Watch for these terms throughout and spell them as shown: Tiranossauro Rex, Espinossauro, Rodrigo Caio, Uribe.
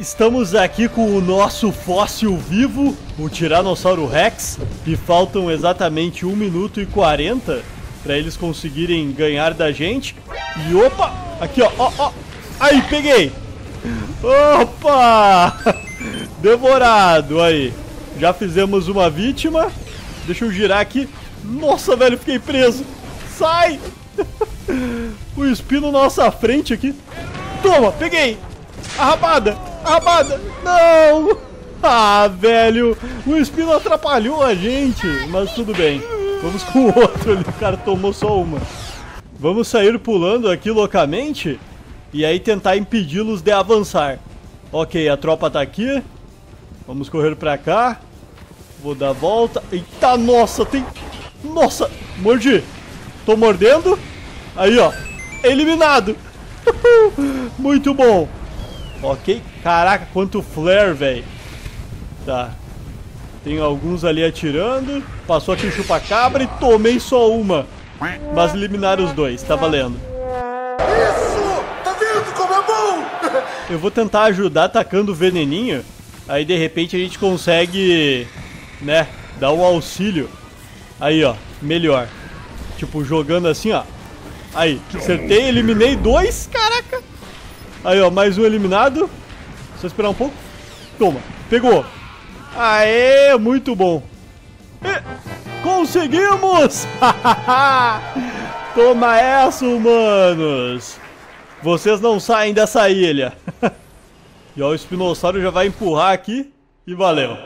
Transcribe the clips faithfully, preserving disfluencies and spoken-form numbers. Estamos aqui com o nosso fóssil vivo, o Tiranossauro Rex, e faltam exatamente um minuto e quarenta para eles conseguirem ganhar da gente. E opa, aqui ó, ó, ó, aí peguei! Opa! Devorado aí. Já fizemos uma vítima. Deixa eu girar aqui. Nossa, velho, fiquei preso. Sai! O espino na nossa frente aqui. Toma, peguei! A rabada! A rabada! Não! Ah, velho! O espino atrapalhou a gente! Mas tudo bem. Vamos com o outro ali. O cara tomou só uma. Vamos sair pulando aqui loucamente e aí tentar impedi-los de avançar. Ok, a tropa tá aqui. Vamos correr pra cá. Vou dar a volta. Eita, nossa! Tem... Nossa! Mordi! Tô mordendo. Aí, ó. Eliminado! Muito bom! Ok, caraca, quanto flare, velho. Tá. Tem alguns ali atirando. Passou aqui o chupacabra e tomei só uma. Mas eliminaram os dois, tá valendo. Isso! Tá vendo como é bom? Eu vou tentar ajudar atacando o veneninho. Aí de repente a gente consegue, né, dar um auxílio. Aí, ó, melhor. Tipo, jogando assim, ó. Aí, acertei, eliminei dois, caraca. Aí, ó, mais um eliminado. Só esperar um pouco. Toma, pegou. Aê, muito bom. E conseguimos! Toma essa, humanos. Vocês não saem dessa ilha. E ó, o espinossauro já vai empurrar aqui. E valeu.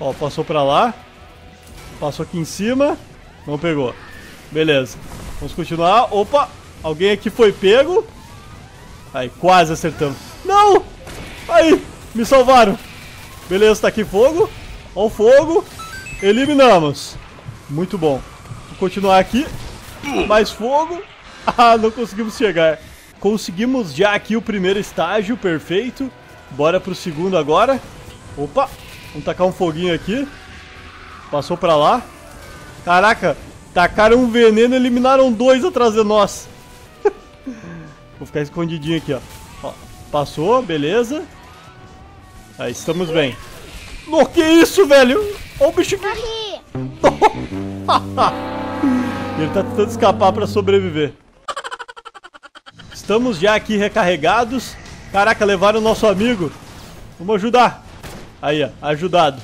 Ó, passou pra lá. Passou aqui em cima. Não pegou. Beleza. Vamos continuar. Opa! Alguém aqui foi pego. Aí, quase acertamos. Não! Aí, me salvaram. Beleza, tá aqui fogo. Ó o fogo. Eliminamos. Muito bom. Vou continuar aqui. Mais fogo. Ah, não conseguimos chegar. Conseguimos já aqui o primeiro estágio, perfeito. Bora pro segundo agora. Opa, vamos tacar um foguinho aqui. Passou pra lá. Caraca, tacaram um veneno e eliminaram dois atrás de nós. Vou ficar escondidinho aqui, ó. Ó, passou, beleza. Aí, estamos bem. No, que isso, velho? Ó o bicho aqui. Ele tá tentando escapar pra sobreviver. Estamos já aqui recarregados. Caraca, levaram o nosso amigo. Vamos ajudar. Aí, ó, ajudado.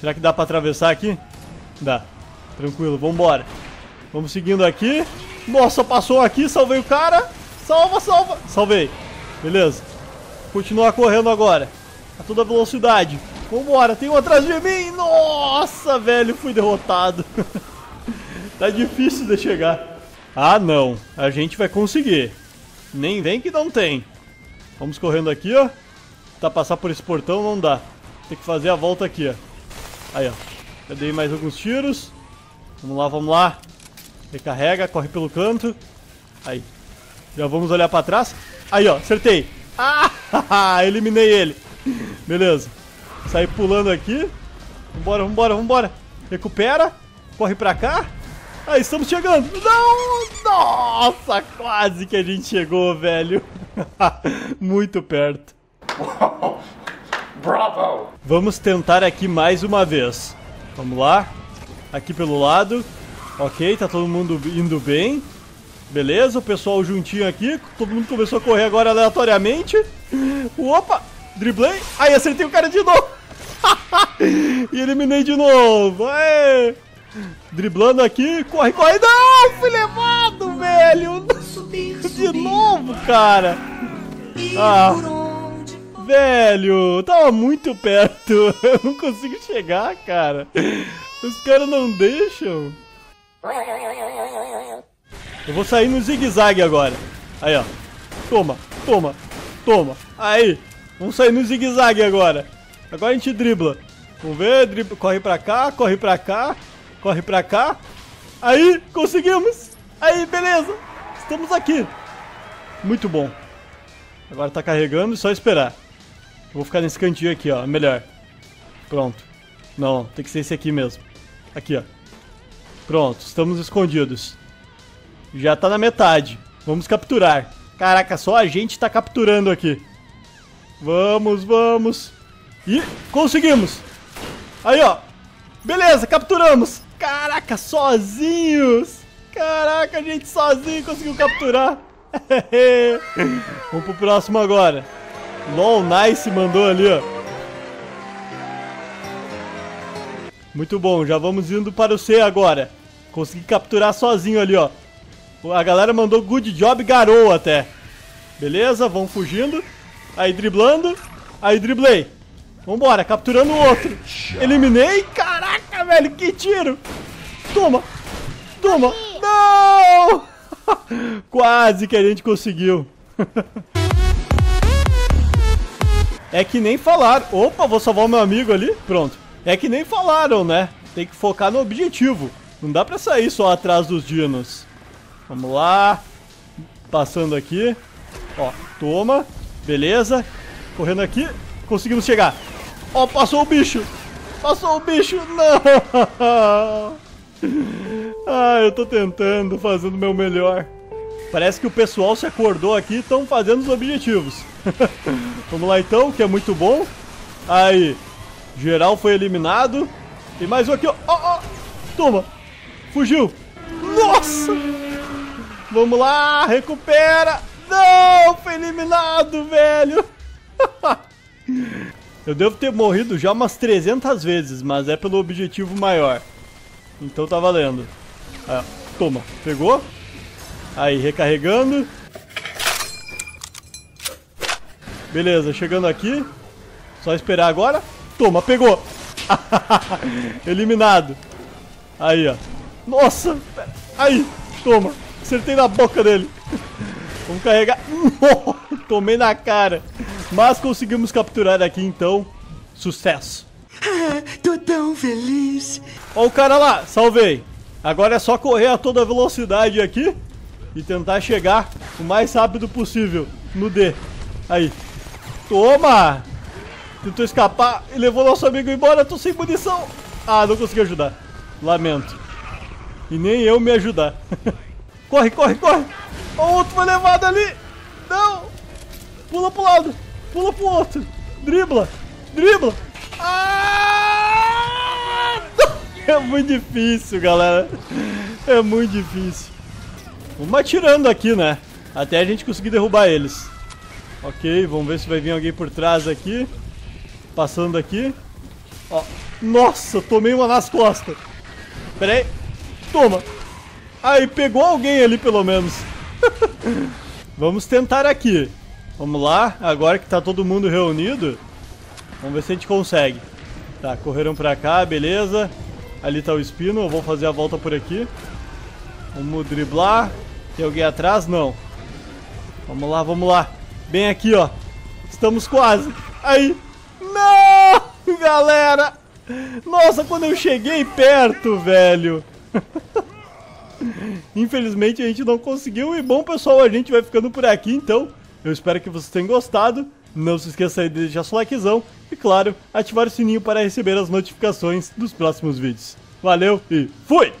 Será que dá pra atravessar aqui? Dá. Tranquilo, vambora. Vamos seguindo aqui. Nossa, passou aqui, salvei o cara. Salva, salva. Salvei. Beleza. Continuar correndo agora. A toda velocidade. Vambora. Tem um atrás de mim. Nossa, velho. Fui derrotado. Tá difícil de chegar. Ah, não. A gente vai conseguir. Nem vem que não tem. Vamos correndo aqui, ó. Tá passar por esse portão não dá. Tem que fazer a volta aqui, ó. Aí, ó. Já dei mais alguns tiros. Vamos lá, vamos lá. Recarrega. Corre pelo canto. Aí. Já vamos olhar pra trás. Aí, ó, acertei. Ah, eliminei ele. Beleza. Saí pulando aqui. Vambora, vambora, vambora. Recupera. Corre pra cá. Aí, estamos chegando. Não! Nossa, quase que a gente chegou, velho. Muito perto. Uau, bravo! Vamos tentar aqui mais uma vez. Vamos lá. Aqui pelo lado. Ok, tá todo mundo indo bem. Beleza, o pessoal juntinho aqui. Todo mundo começou a correr agora aleatoriamente. Opa, driblei. Aí, acertei o cara de novo. E eliminei de novo. Aê. Driblando aqui. Corre, corre. Não, fui levado, velho. De novo, cara. Ah, velho, tava muito perto. Eu não consigo chegar, cara. Os caras não deixam. Eu vou sair no zigue-zague agora. Aí, ó. Toma, toma, toma. Aí. Vamos sair no zigue-zague agora. Agora a gente dribla. Vamos ver. Dribla. Corre pra cá, corre pra cá. Corre pra cá. Aí, conseguimos. Aí, beleza. Estamos aqui. Muito bom. Agora tá carregando, só esperar. Eu vou ficar nesse cantinho aqui, ó. Melhor. Pronto. Não, tem que ser esse aqui mesmo. Aqui, ó. Pronto, estamos escondidos. Já tá na metade. Vamos capturar. Caraca, só a gente tá capturando aqui. Vamos, vamos. E conseguimos. Aí, ó. Beleza, capturamos. Caraca, sozinhos. Caraca, a gente sozinho conseguiu capturar. Vamos pro próximo agora. Lol Nice mandou ali, ó. Muito bom, já vamos indo para o C agora. Consegui capturar sozinho ali, ó. A galera mandou good job, garoa até. Beleza, vamos fugindo. Aí driblando. Aí driblei. Vambora, capturando o outro. Eliminei. Caraca, velho, que tiro. Toma. Toma. Não. Quase que a gente conseguiu. É que nem falaram. Opa, vou salvar o meu amigo ali. Pronto. É que nem falaram, né? Tem que focar no objetivo. Não dá pra sair só atrás dos dinos. Vamos lá. Passando aqui. Ó, toma. Beleza. Correndo aqui. Conseguimos chegar. Ó, passou o bicho. Passou o bicho. Não. Ah, eu tô tentando, fazendo o meu melhor. Parece que o pessoal se acordou aqui e estão fazendo os objetivos. Vamos lá então, que é muito bom. Aí, geral foi eliminado. Tem mais um aqui, ó. Ó, ó. Toma. Fugiu. Nossa. Vamos lá, recupera. Não, foi eliminado, velho. Eu devo ter morrido já umas trezentas vezes, mas é pelo objetivo maior. Então tá valendo. Ah, toma, pegou. Aí, recarregando. Beleza, chegando aqui. Só esperar agora. Toma, pegou. Eliminado. Aí, ó. Nossa. Aí, toma. Acertei na boca dele. Vamos carregar. Tomei na cara. Mas conseguimos capturar aqui, então. Sucesso. Ah, tô tão feliz. Ó o cara lá, salvei. Agora é só correr a toda velocidade aqui e tentar chegar o mais rápido possível no D. Aí, toma. Tentou escapar e levou nosso amigo embora. Tô sem munição. Ah, não consegui ajudar. Lamento. E nem eu me ajudar. Corre, corre, corre. O outro foi levado ali. Não. Pula pro lado. Pula pro outro. Dribla. Dribla. Ah! É muito difícil, galera. É muito difícil. Vamos atirando aqui, né? Até a gente conseguir derrubar eles. Ok, vamos ver se vai vir alguém por trás aqui. Passando aqui. Ó. Nossa, tomei uma nas costas. Pera aí. Toma. Aí, pegou alguém ali, pelo menos. Vamos tentar aqui. Vamos lá, agora que tá todo mundo reunido. Vamos ver se a gente consegue. Tá, correram pra cá, beleza. Ali tá o Espino, eu vou fazer a volta por aqui. Vamos driblar. Tem alguém atrás? Não. Vamos lá, vamos lá. Bem aqui, ó. Estamos quase. Aí. Não, galera. Nossa, quando eu cheguei perto, velho. Infelizmente a gente não conseguiu. E bom, pessoal, a gente vai ficando por aqui, então. Eu espero que vocês tenham gostado. Não se esqueça aí de deixar seu likezão e, claro, ativar o sininho para receber as notificações dos próximos vídeos. Valeu e fui!